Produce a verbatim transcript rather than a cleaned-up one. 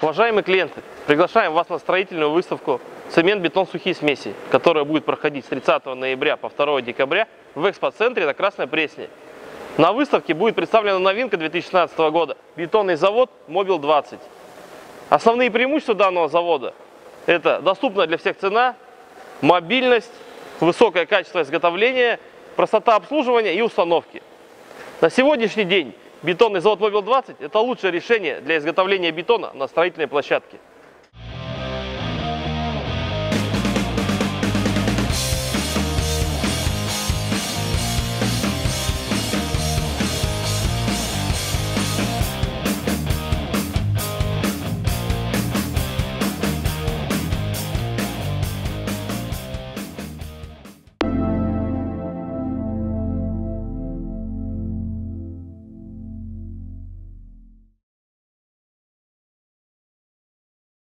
Уважаемые клиенты, приглашаем вас на строительную выставку «Цемент-бетон сухие смеси», которая будет проходить с тридцатого ноября по второго декабря в экспоцентре на Красной Пресне. На выставке будет представлена новинка две тысячи шестнадцатого года – бетонный завод «Мобил двадцать». Основные преимущества данного завода – это доступная для всех цена, мобильность, высокое качество изготовления, простота обслуживания и установки. На сегодняшний день бетонный завод «Мобил двадцать» – это лучшее решение для изготовления бетона на строительной площадке.